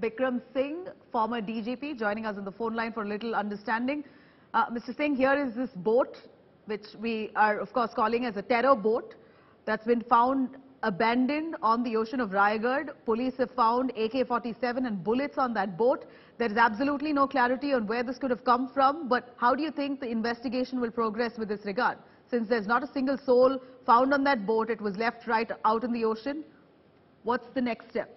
Vikram Singh, former DGP, joining us on the phone line for a little understanding. Mr. Singh, here is this boat, which we are, of course, calling as a terror boat, that's been found abandoned on the ocean of Raigad. Police have found AK-47 and bullets on that boat. There is absolutely no clarity on where this could have come from, but how do you think the investigation will progress with this regard? Since there's not a single soul found on that boat, it was left right out in the ocean. What's the next step?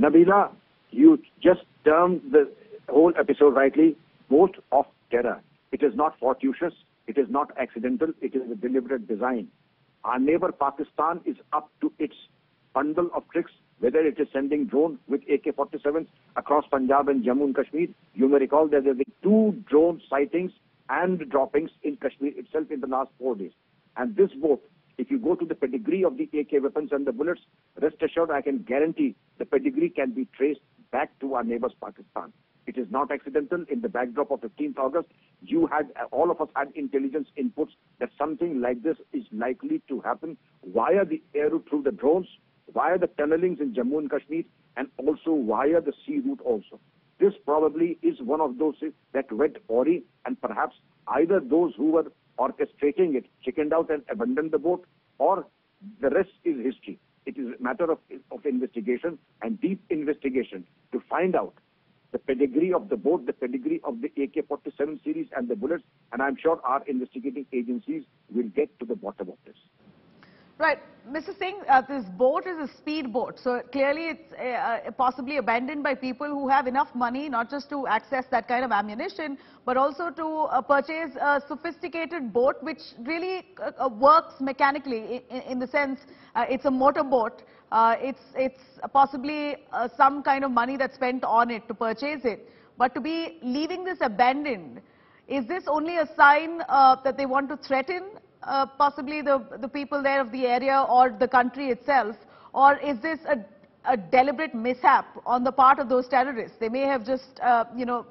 Nabila, you just termed the whole episode rightly, boat of terror. It is not fortuitous, it is not accidental, it is a deliberate design. Our neighbor Pakistan is up to its bundle of tricks, whether it is sending drones with AK-47s across Punjab and Jammu and Kashmir. You may recall that there have been 2 drone sightings and droppings in Kashmir itself in the last 4 days. And this boat, if you go to the pedigree of the AK weapons and the bullets, rest assured I can guarantee the pedigree can be traced back to our neighbors Pakistan. It is not accidental. In the backdrop of 15th August, you had, all of us had intelligence inputs that something like this is likely to happen via the air route through the drones, via the tunnelings in Jammu and Kashmir, and also via the sea route also. This probably is one of those that went awry, and perhaps either those who were orchestrating it chickened out and abandoned the boat, or the rest is history. It is a matter of investigation and deep investigation to find out the pedigree of the boat, the pedigree of the AK-47 series and the bullets, and I'm sure our investigating agencies will get to the bottom of this. Right. Mr. Singh, this boat is a speedboat, so clearly it's possibly abandoned by people who have enough money not just to access that kind of ammunition, but also to purchase a sophisticated boat which really works mechanically in the sense it's a motorboat. It's possibly some kind of money that's spent on it to purchase it. But to be leaving this abandoned, is this only a sign that they want to threaten possibly the people there of the area or the country itself? Or is this a deliberate mishap on the part of those terrorists? They may have just, you know,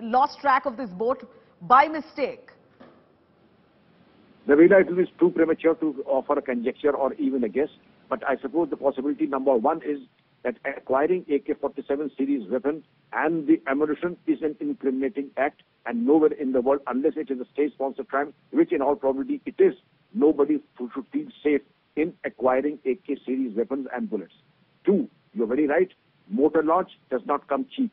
lost track of this boat by mistake. Nabila, it is too premature to offer a conjecture or even a guess. But I suppose the possibility number one is that acquiring AK-47 series weapon and the ammunition is an incriminating act, and nowhere in the world, unless it is a state-sponsored crime, which in all probability it is, nobody should feel safe in acquiring AK series weapons and bullets. 2, you're very right, motor launch does not come cheap.